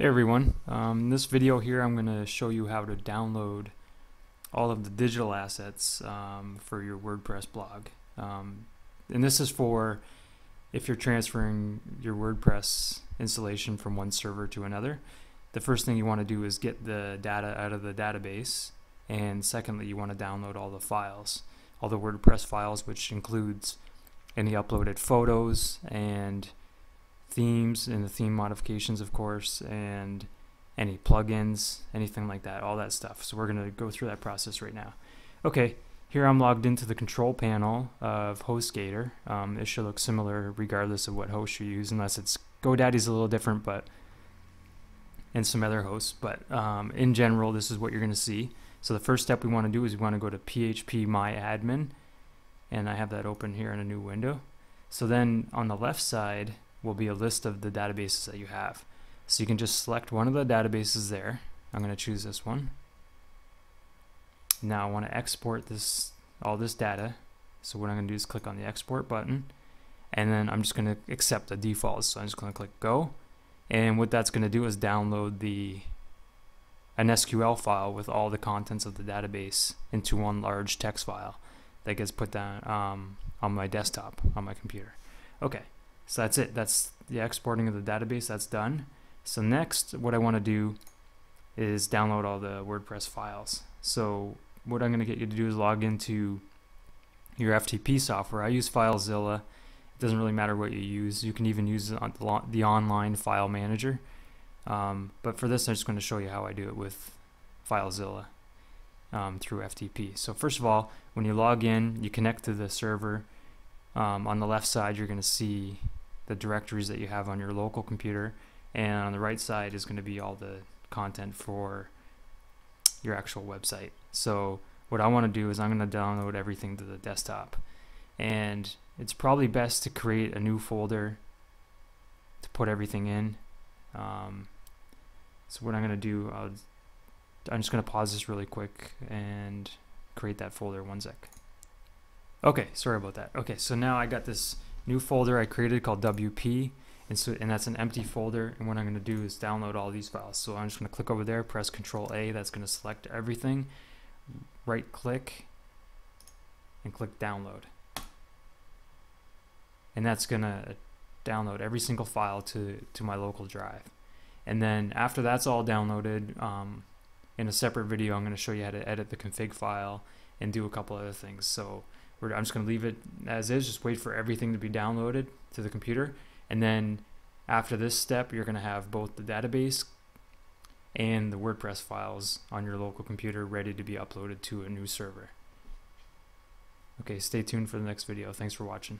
Hey everyone, in this video here I'm going to show you how to download all of the digital assets for your WordPress blog. And this is for if you're transferring your WordPress installation from one server to another. The first thing you want to do is get the data out of the database, and secondly you want to download all the files, all the WordPress files, which includes any uploaded photos and themes and the theme modifications, of course, and any plugins, anything like that, all that stuff. So we're going to go through that process right now. Okay, here I'm logged into the control panel of HostGator. It should look similar regardless of what host you use, unless it's GoDaddy's a little different, but and some other hosts. But in general, this is what you're going to see. So the first step we want to do is we want to go to phpMyAdmin, and I have that open here in a new window. So then on the left side will be a list of the databases that you have. So you can just select one of the databases there. I'm going to choose this one. Now I want to export this, all this data. So what I'm going to do is click on the export button, and then I'm just going to accept the defaults. So I'm just going to click go, and what that's going to do is download an SQL file with all the contents of the database into one large text file that gets put down on my desktop, on my computer. Okay. So that's it. That's the exporting of the database. That's done. So next, what I want to do is download all the WordPress files. So what I'm going to get you to do is log into your FTP software. I use FileZilla. It doesn't really matter what you use. You can even use the online file manager. But for this, I'm just going to show you how I do it with FileZilla through FTP. So first of all, when you log in, you connect to the server. On the left side, you're going to see the directories that you have on your local computer, and on the right side is going to be all the content for your actual website. So what I want to do is I'm going to download everything to the desktop, and it's probably best to create a new folder to put everything in. So what I'm going to do, I'm just going to pause this really quick and create that folder. One sec. Okay, sorry about that. Okay, so now I got this new folder I created called WP, and that's an empty folder, and what I'm going to do is download all these files. So I'm just going to click over there, press Control A, that's going to select everything, right click, and click download. And that's going to download every single file to my local drive. And then after that's all downloaded, in a separate video I'm going to show you how to edit the config file and do a couple other things. So I'm just going to leave it as is, just wait for everything to be downloaded to the computer, and then after this step you're going to have both the database and the WordPress files on your local computer ready to be uploaded to a new server. Okay, stay tuned for the next video. Thanks for watching.